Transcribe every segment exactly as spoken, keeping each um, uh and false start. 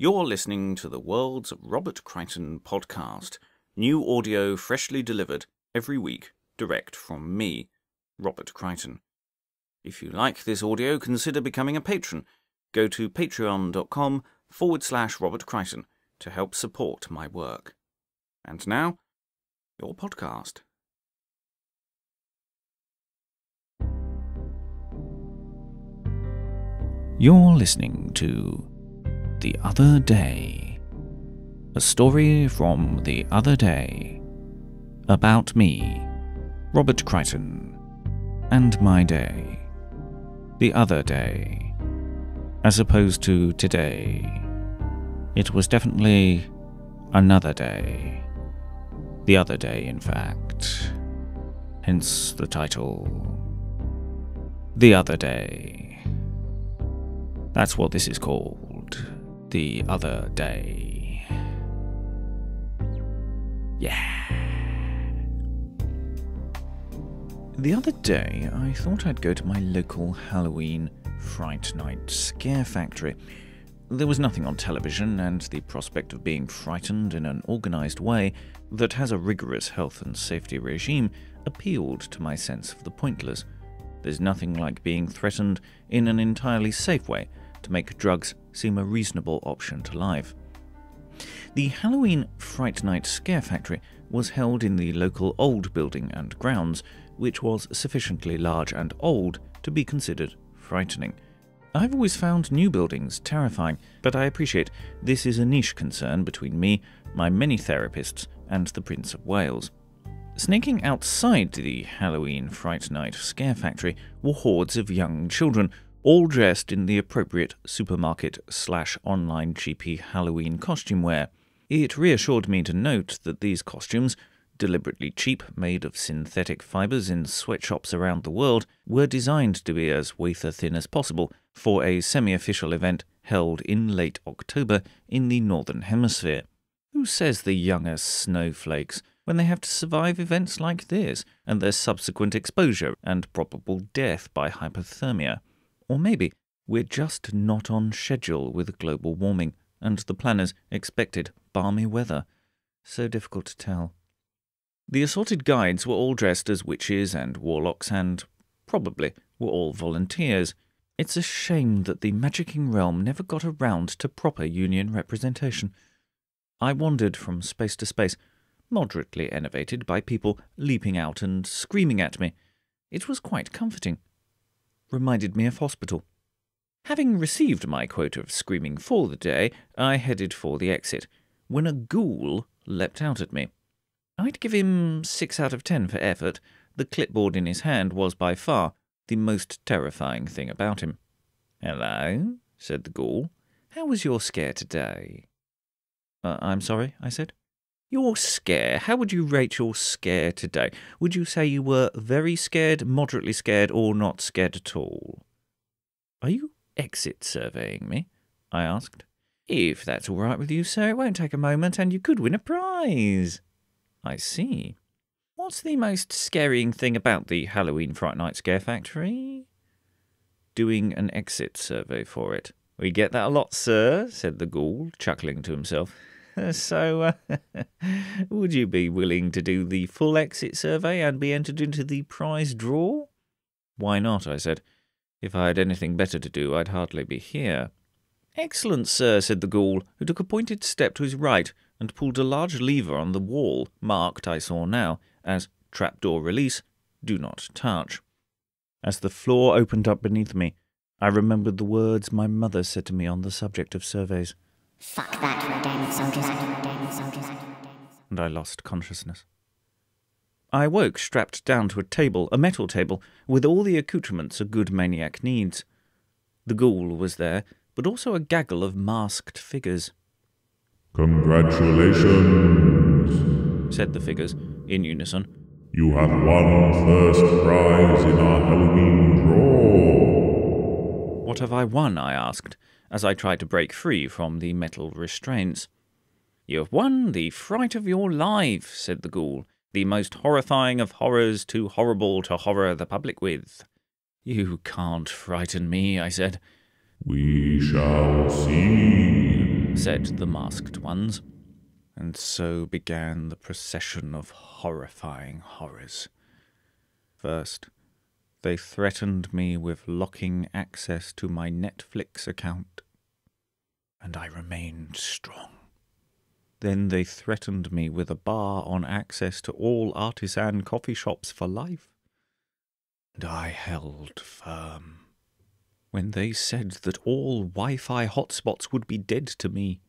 You're listening to the World's Robert Crichton podcast. New audio freshly delivered every week, direct from me, Robert Crichton. If you like this audio, consider becoming a patron. Go to patreon.com forward slash Robert Crichton to help support my work. And now, your podcast. You're listening to The Other Day, a story from the other day, about me, Robert Crichton, and my day, the other day, as opposed to today. It was definitely another day, the other day in fact, hence the title, The Other Day. That's what this is called. The other day. Yeah. The other day, I thought I'd go to my local Halloween Fright Night Scare Factory. There was nothing on television, and the prospect of being frightened in an organised way that has a rigorous health and safety regime appealed to my sense of the pointless. There's nothing like being threatened in an entirely safe way to make drugs seem a reasonable option to life. The Halloween Fright Night Scare Factory was held in the local old building and grounds, which was sufficiently large and old to be considered frightening. I've always found new buildings terrifying, but I appreciate this is a niche concern between me, my many therapists, and the Prince of Wales. Sneaking outside the Halloween Fright Night Scare Factory were hordes of young children, all dressed in the appropriate supermarket-slash-online G P Halloween costume wear. It reassured me to note that these costumes, deliberately cheap, made of synthetic fibres in sweatshops around the world, were designed to be as wafer-thin as possible for a semi-official event held in late October in the Northern Hemisphere. Who says the young are snowflakes when they have to survive events like this and their subsequent exposure and probable death by hypothermia? Or maybe we're just not on schedule with global warming, and the planners expected balmy weather. So difficult to tell. The assorted guides were all dressed as witches and warlocks and, probably, were all volunteers. It's a shame that the magicking realm never got around to proper union representation. I wandered from space to space, moderately enervated by people leaping out and screaming at me. It was quite comforting. Reminded me of hospital. Having received my quota of screaming for the day, I headed for the exit, when a ghoul leapt out at me. I'd give him six out of ten for effort. The clipboard in his hand was by far the most terrifying thing about him. "Hello," said the ghoul. "How was your scare today?" Uh, "I'm sorry," I said. "Your scare. How would you rate your scare today? Would you say you were very scared, moderately scared, or not scared at all?" "Are you exit surveying me?" I asked. "If that's all right with you, sir, it won't take a moment and you could win a prize." "I see. What's the most scaring thing about the Halloween Fright Night Scare Factory?" "Doing an exit survey for it." "We get that a lot, sir," said the ghoul, chuckling to himself. "So, uh, would you be willing to do the full exit survey and be entered into the prize draw?" "Why not?" I said. "If I had anything better to do, I'd hardly be here." "Excellent, sir," said the ghoul, who took a pointed step to his right and pulled a large lever on the wall, marked, I saw now, as "Trapdoor Release, Do Not Touch." As the floor opened up beneath me, I remembered the words my mother said to me on the subject of surveys. "Fuck that, you damn soldiers, damn soldiers." And I lost consciousness. I awoke strapped down to a table, a metal table, with all the accoutrements a good maniac needs. The ghoul was there, but also a gaggle of masked figures. "Congratulations," said the figures, in unison. "You have won first prize in our Halloween draw." "What have I won?" I asked, as I tried to break free from the metal restraints. "You have won the fright of your life," said the ghoul, "the most horrifying of horrors, too horrible to horror the public with." "You can't frighten me," I said. "We shall see," said the masked ones. And so began the procession of horrifying horrors. First, they threatened me with locking access to my Netflix account, and I remained strong. Then they threatened me with a bar on access to all artisan coffee shops for life, and I held firm. When they said that all Wi-Fi hotspots would be dead to me,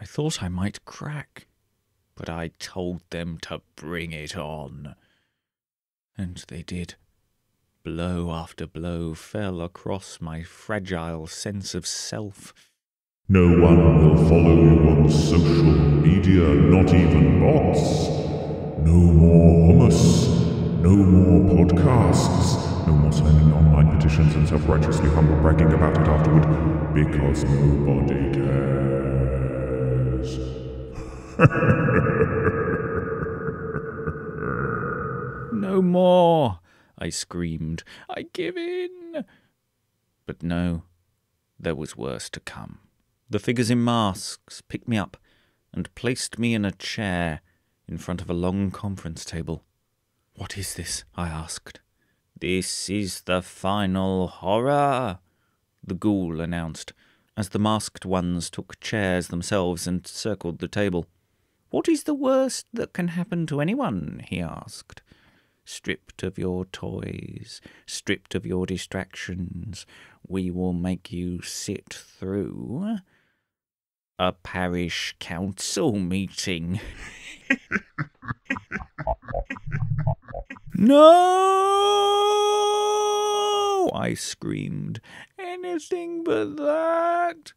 I thought I might crack, but I told them to bring it on. And they did. Blow after blow fell across my fragile sense of self. No one will follow you on social media, not even bots. No more hummus. No more podcasts. No more signing online petitions and self-righteously humble bragging about it afterward, because nobody cares. No more, I screamed. I give in. But no, there was worse to come. The figures in masks picked me up and placed me in a chair in front of a long conference table. What is this? I asked. This is the final horror, the ghoul announced, as the masked ones took chairs themselves and circled the table. What is the worst that can happen to anyone? He asked. Stripped of your toys, stripped of your distractions, we will make you sit through a parish council meeting. No! I screamed. Anything but that.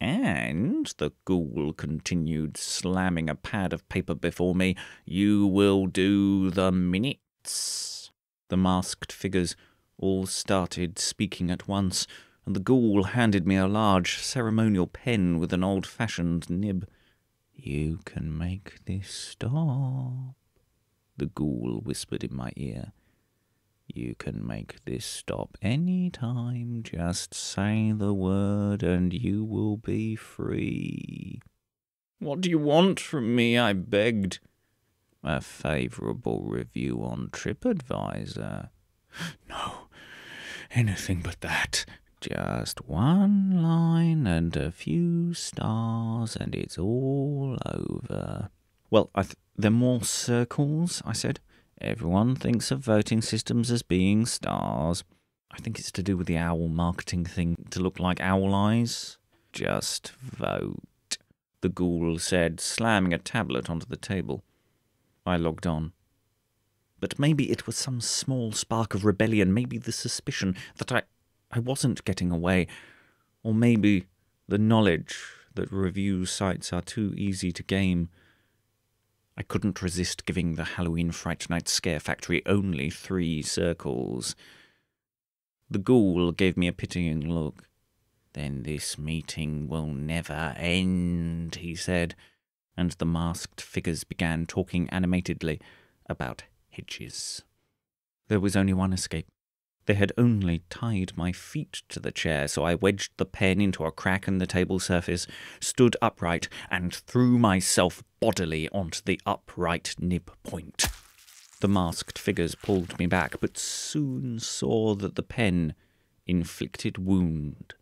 And, the ghoul continued, slamming a pad of paper before me, you will do the minutes. The masked figures all started speaking at once, and the ghoul handed me a large ceremonial pen with an old-fashioned nib. You can make this stop, the ghoul whispered in my ear. You can make this stop any time. Just say the word and you will be free. What do you want from me? I begged. A favourable review on TripAdvisor. No, anything but that. Just one line and a few stars and it's all over. Well, I th- they're more circles, I said. Everyone thinks of voting systems as being stars. I think it's to do with the owl marketing thing to look like owl eyes. Just vote, the ghoul said, slamming a tablet onto the table. I logged on. But maybe it was some small spark of rebellion, maybe the suspicion that I, I wasn't getting away, or maybe the knowledge that review sites are too easy to game. I couldn't resist giving the Halloween Fright Night Scare Factory only three circles. The ghoul gave me a pitying look. Then this meeting will never end, he said, and the masked figures began talking animatedly about hedges. There was only one escape. They had only tied my feet to the chair, so I wedged the pen into a crack in the table surface, stood upright, and threw myself bodily onto the upright nib point. The masked figures pulled me back, but soon saw that the pen-inflicted wound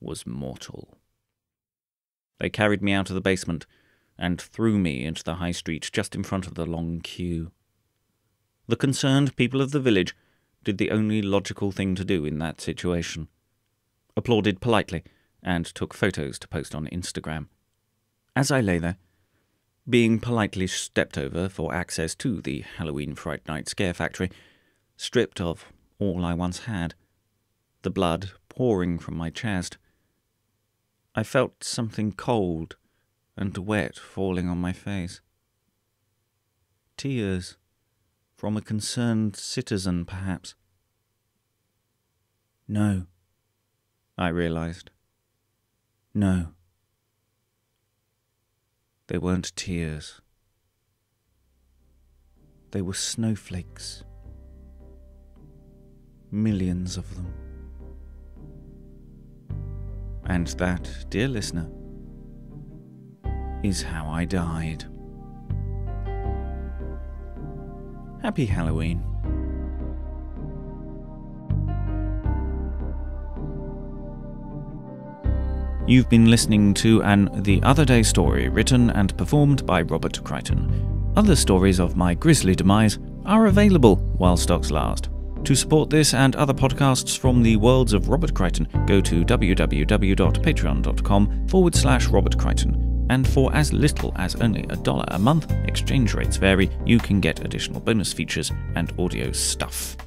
was mortal. They carried me out of the basement and threw me into the high street just in front of the long queue. The concerned people of the village did the only logical thing to do in that situation, applauded politely, and took photos to post on Instagram. As I lay there, being politely stepped over for access to the Halloween Fright Night Scare Factory, stripped of all I once had, the blood pouring from my chest, I felt something cold and wet falling on my face. Tears. From a concerned citizen, perhaps. No, I realised. No. They weren't tears. They were snowflakes. Millions of them. And that, dear listener, is how I died. Happy Halloween. You've been listening to an The Other Day story written and performed by Robert Crichton. Other stories of my grisly demise are available while stocks last. To support this and other podcasts from the worlds of Robert Crichton, go to www.patreon.com forward slash Robert Crichton. And for as little as only a dollar a month, exchange rates vary, you can get additional bonus features and audio stuff.